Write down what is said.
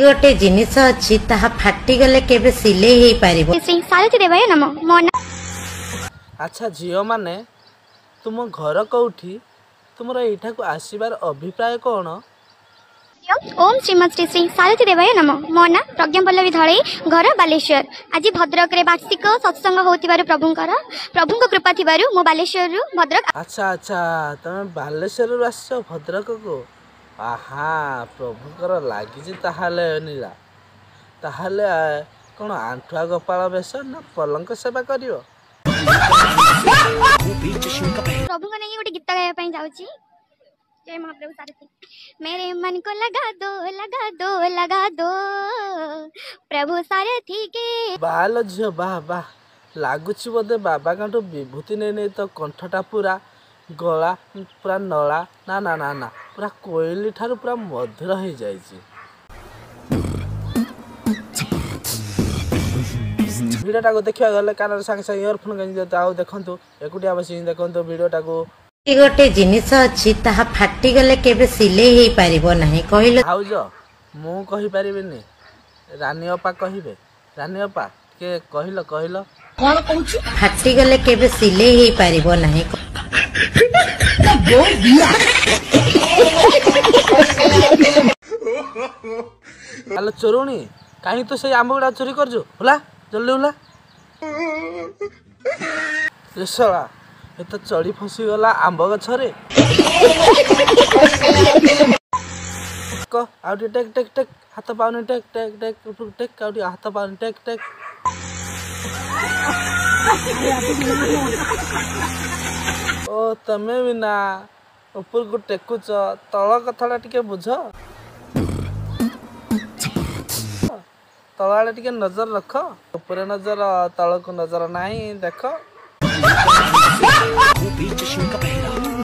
गोटे जिनिस अच्छी फाटी गले केबे सिले ही पारिबो। श्री सावित्री देवाय नमः। मोना अच्छा झियो माने तुम घर कोठी तुमरो एठा को आसीबार अभिप्राय कोन? ओम श्रीमती श्री सावित्री देवाय नमः। मोना प्रज्ञापल्लवी धळे घर बालेश्वर। आज भद्रक रे वार्षिक सत्संग होतिबार प्रभुंकर कृपा थिबारु मो बालेश्वर रु भद्रक। अच्छा अच्छा तमे बालेश्वर रु आसो भद्रक को? आहा प्रभुकर लगी नीला ताहले कौन आंठुआ गोपाल बेस ना पलंक सेवा कर प्रभु नहीं गोटे गीत गाया जाऊँगी। जय महाप्रभु सारथी मेरे मन को लगा दो लगा दो लगा दो प्रभु सारथी के बाल झी बाह बाह लगुच बोधे बाबा का विभूति नहीं तो कंठटा पूरा गला पूरा नला ना ना ना ना पूरा कोयली ठारू पूरा मधुर हो जाए। भिडटा को देखा गले कान सागे सागे इयरफोन गंज आउ देखु एकुटिया बस देखु भिडटा को गोटे जिनिस अच्छी फाटी गले केबे सिले ही पारिबो नहीं कहले आउज मु कहि पारिबेनी रानी अपा कहिबे रानी अपा के कहलो कहलो कोन कहूछ फाटी गले केबे सिले ही पारिबो नहीं हेलो चोरुणी कहीं तो से आम गुड़ा चोरी कर जो होला जल्दी होला ये साला ये तो चोरी फंसी गला आंब गछरे को आउटी टेक टेक टेक हाथ पाउनी टेक टेक टेक टुक टेक आउटी हाथ पाउनी टेक टेक ओ तमे बिना ऊपर को टेकुच तल कथा टे बुझ तल आड़े नजर रख ऊपर नजर तल को नजर नहीं देख।